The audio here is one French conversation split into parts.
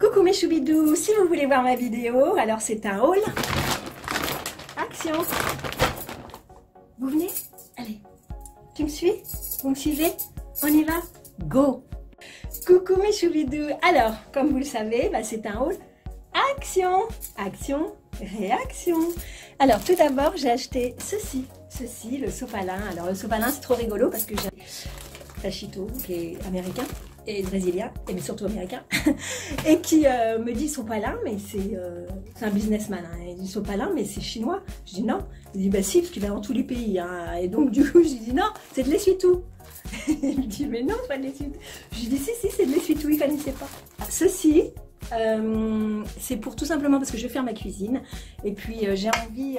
Coucou mes choubidous, si vous voulez voir ma vidéo, alors c'est un haul. Action! Vous venez? Allez, tu me suis? Vous me suivez? On y va? Go! Coucou mes choubidous, alors comme vous le savez, c'est un haul. Action! Action! Réaction! Alors tout d'abord, j'ai acheté ceci, le sopalin. Alors le sopalin, c'est trop rigolo parce que j'ai Tachito qui est américain. Et brésilien, mais surtout américain, et qui me dit sopalin, mais c'est un businessman, hein. Il dit sopalin, mais c'est chinois. Je dis non. Il dit bah si, parce qu'il va dans tous les pays, hein. Et donc du coup je dis non, c'est de l'essuie-tout. Il me dit mais non, c'est pas de l'essuie-tout. Je dis si, c'est de l'essuie-tout, il connaissait pas. Ceci, c'est pour tout simplement parce que je vais faire ma cuisine et puis j'ai envie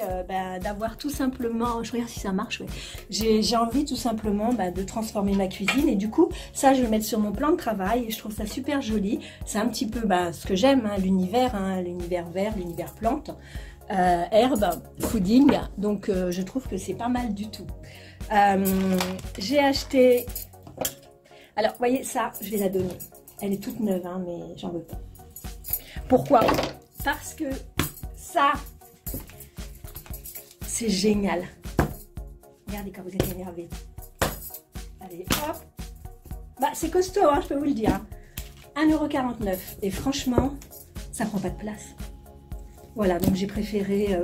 d'avoir tout simplement, je regarde si ça marche, ouais. J'ai envie tout simplement de transformer ma cuisine et du coup ça je vais le mettre sur mon plan de travail et je trouve ça super joli. C'est un petit peu ce que j'aime, hein, l'univers, hein, l'univers vert, l'univers plante, herbe, fooding, donc je trouve que c'est pas mal du tout. J'ai acheté, alors vous voyez ça je vais la donner, elle est toute neuve hein, mais j'en veux pas. Pourquoi? Parce que ça, c'est génial. Regardez quand vous êtes énervé. Allez, hop. C'est costaud, hein, je peux vous le dire. 1,49 €. Et franchement, ça prend pas de place. Voilà, donc j'ai préféré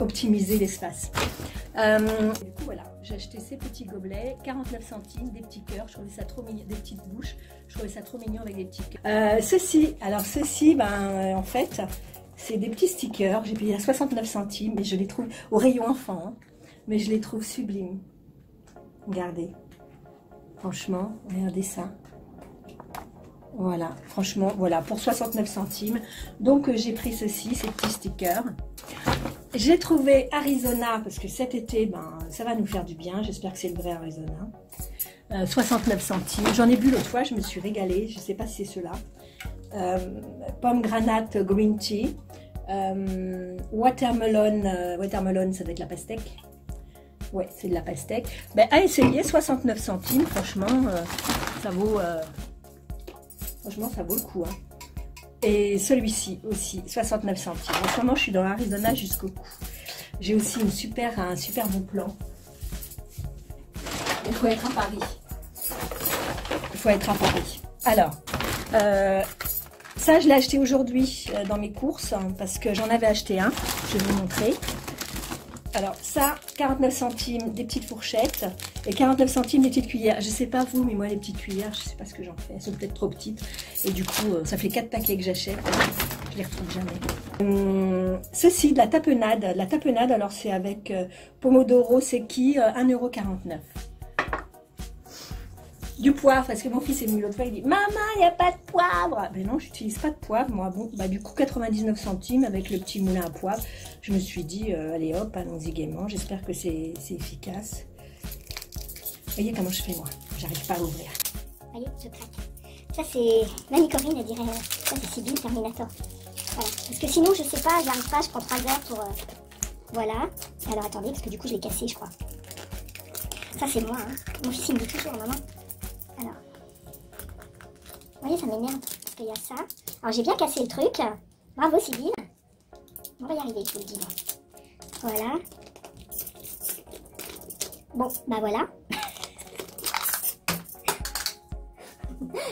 optimiser l'espace. Du coup, voilà, j'ai acheté ces petits gobelets, 49 centimes, des petits cœurs, je trouvais ça trop mignon, des petites bouches, je trouvais ça trop mignon avec des petits cœurs. Ceci, alors ceci, en fait, c'est des petits stickers, j'ai payé à 69 centimes, mais je les trouve au rayon enfant, hein, mais je les trouve sublimes. Regardez, franchement, regardez ça. Voilà, franchement, voilà, pour 69 centimes. Donc, j'ai pris ceci, ces petits stickers. J'ai trouvé Arizona, parce que cet été, ça va nous faire du bien. J'espère que c'est le vrai Arizona. 69 centimes. J'en ai bu l'autre fois, je me suis régalée. Je ne sais pas si c'est ceux-là. Pomme granate, green tea. Watermelon, ça doit être la pastèque. Ouais, c'est de la pastèque. À essayer, 69 centimes. Franchement, ça vaut le coup. Hein. Et celui-ci aussi, 69 centimes. En ce moment, je suis dans l'Arizona jusqu'au cou. J'ai aussi un super bon plan. Il faut être à Paris. Alors, ça, je l'ai acheté aujourd'hui dans mes courses parce que j'en avais acheté un. Je vais vous montrer. Alors ça, 49 centimes des petites fourchettes et 49 centimes des petites cuillères. Je sais pas vous, mais moi les petites cuillères, je sais pas ce que j'en fais. Elles sont peut-être trop petites. Et du coup, ça fait 4 paquets que j'achète. Je les retrouve jamais. Ceci, de la tapenade. Alors c'est avec Pomodoro, c'est qui 1,49 €. Du poivre, parce que mon fils est venu l'autre fois, il dit « Maman, il n'y a pas de poivre !» Ben non, j'utilise pas de poivre, moi. Bon, du coup, 99 centimes avec le petit moulin à poivre. Je me suis dit « Allez hop, allons-y gaiement. » J'espère que c'est efficace. Voyez comment je fais, moi. J'arrive pas à ouvrir. Voyez, je craque. Ça, c'est... Mamie Corinne, elle dirait « Ça, c'est Sibylle, Terminator. » Voilà. Parce que sinon, je sais pas, j'arrive pas, je prends 3 heures pour... Voilà. Alors, attendez, parce que du coup, je l'ai cassé, je crois. Ça, c'est moi, hein. Mon fils, il me dit toujours, maman. Alors, vous voyez, ça m'énerve parce qu'il y a ça. Alors, j'ai bien cassé le truc. Bravo, Sibylle. On va y arriver, je vous le dis. Voilà. Bon, voilà.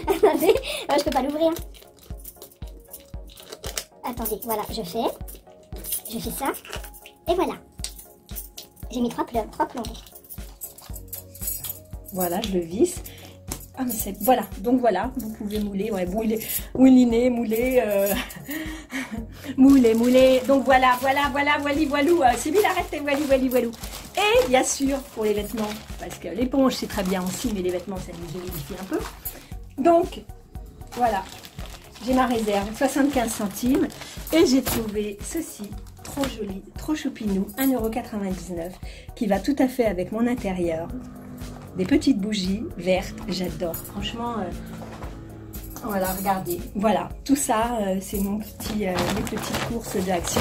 Attendez, je peux pas l'ouvrir. Attendez, voilà, je fais ça. Et voilà. J'ai mis 3 plombs. Voilà, je le visse. Ah, mais c'est... Voilà, donc voilà, vous pouvez mouler, ouais, mouliner, mouler, mouler. Donc voilà, voilou. Sibylle, arrêtez, voilou. Et bien sûr, pour les vêtements, parce que l'éponge, c'est très bien aussi, mais les vêtements, ça nous humidifie un peu. Donc, voilà, j'ai ma réserve, 75 centimes, et j'ai trouvé ceci. Trop joli, trop choupinou, 1,99 €, qui va tout à fait avec mon intérieur. Des petites bougies vertes, j'adore. Franchement, voilà, regardez. Voilà, tout ça, c'est mes petites courses d'Action.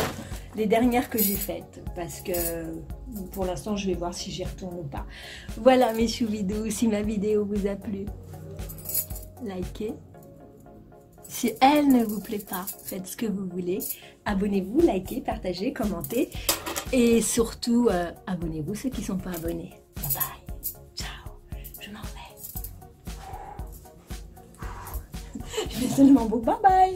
Les dernières que j'ai faites, parce que pour l'instant, je vais voir si j'y retourne ou pas. Voilà, mes chouvidous, si ma vidéo vous a plu, likez. Si elle ne vous plaît pas, faites ce que vous voulez. Abonnez-vous, likez, partagez, commentez. Et surtout, abonnez-vous ceux qui ne sont pas abonnés. Bye bye. Ciao. Je m'en vais. Je vais seulement vous. Bye bye.